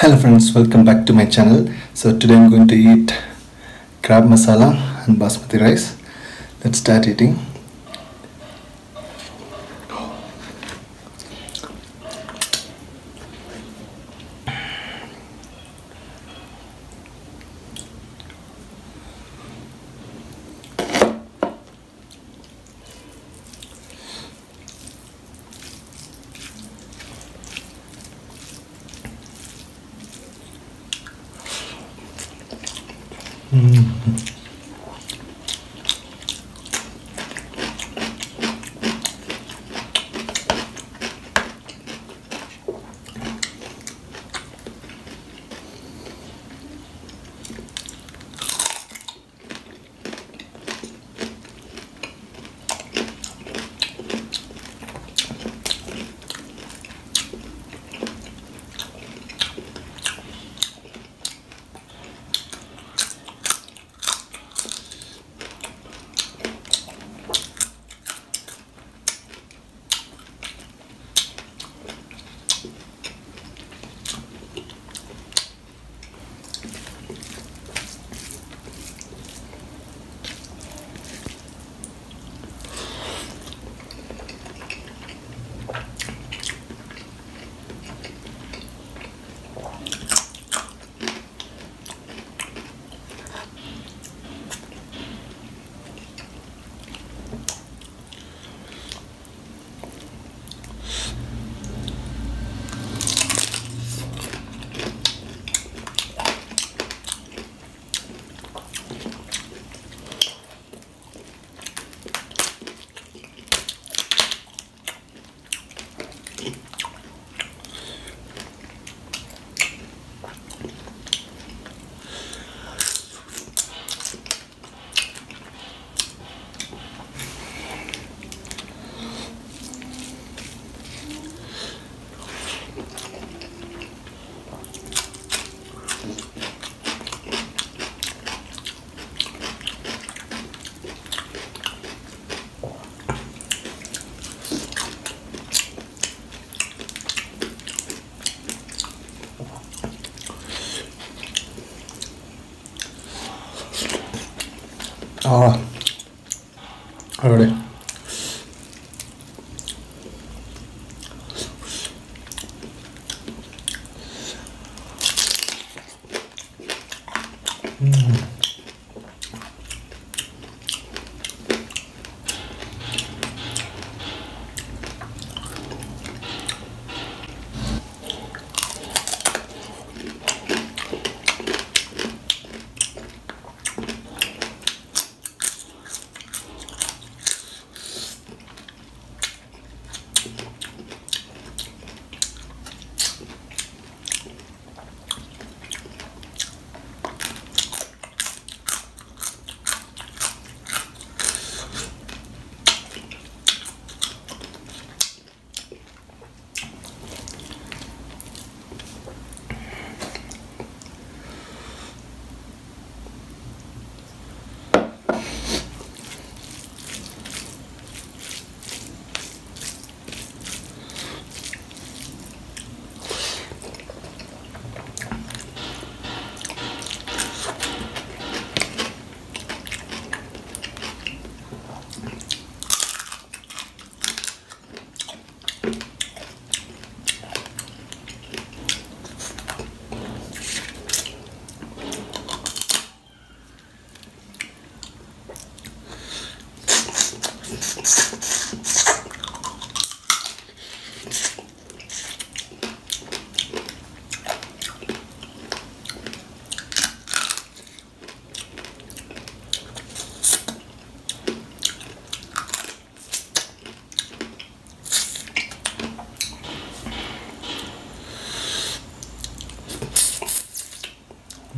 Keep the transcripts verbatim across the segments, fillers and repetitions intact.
Hello friends, welcome back to my channel. So today I'm going to eat crab masala and basmati rice. Let's start eating. Mm-hmm. Ah, already. Mm. Mm.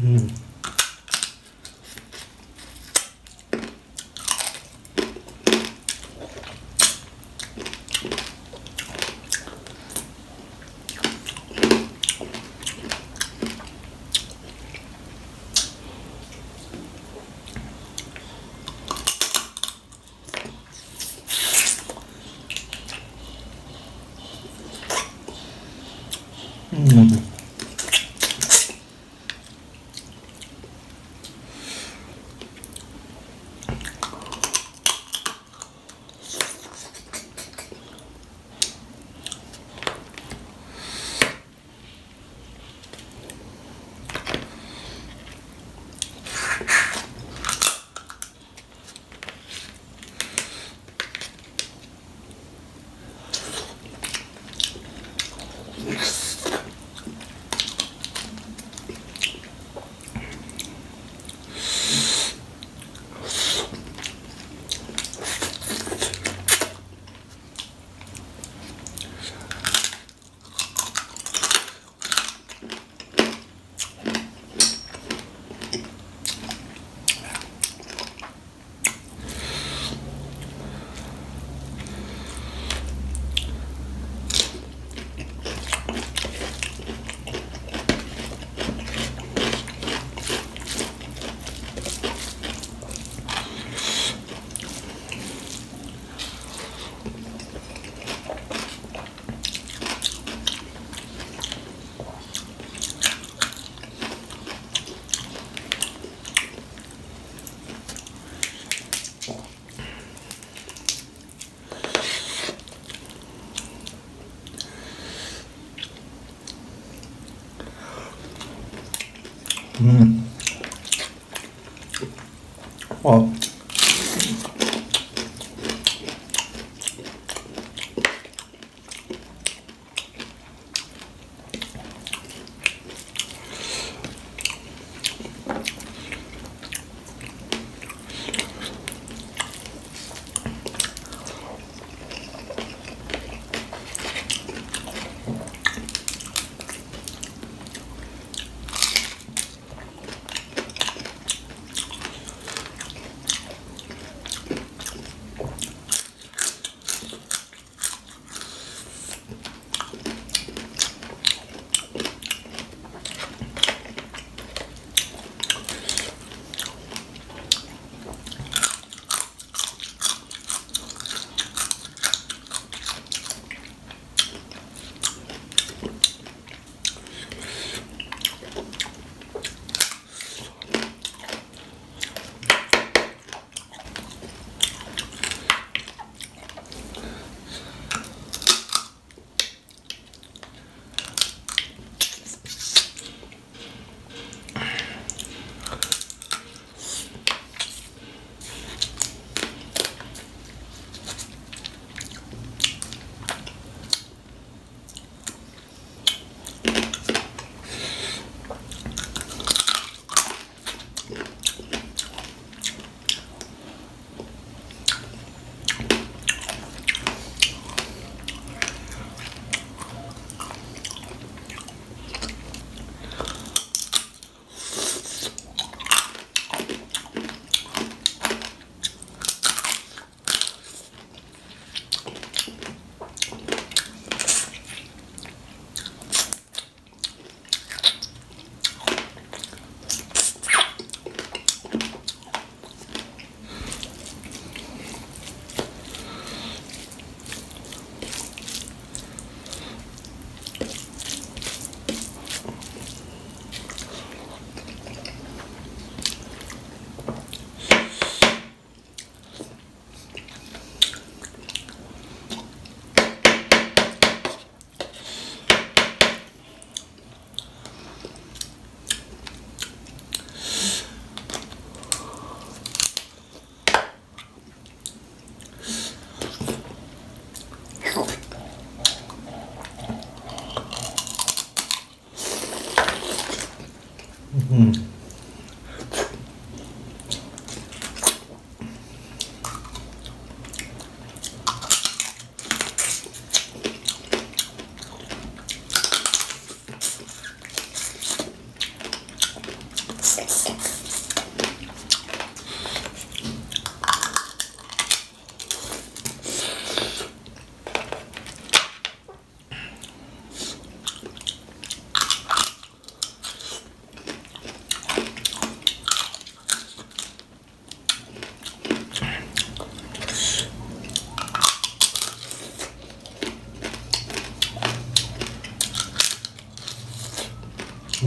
Mm. うん。あ。う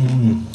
ん。うん。